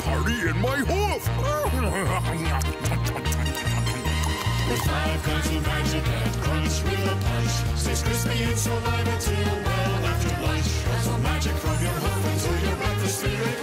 party in my hoof! With 5 kinds of magic and crunch with a punch, stays crispy and saliva till well after lunch. Also magic from your hoof until you're at the spirit.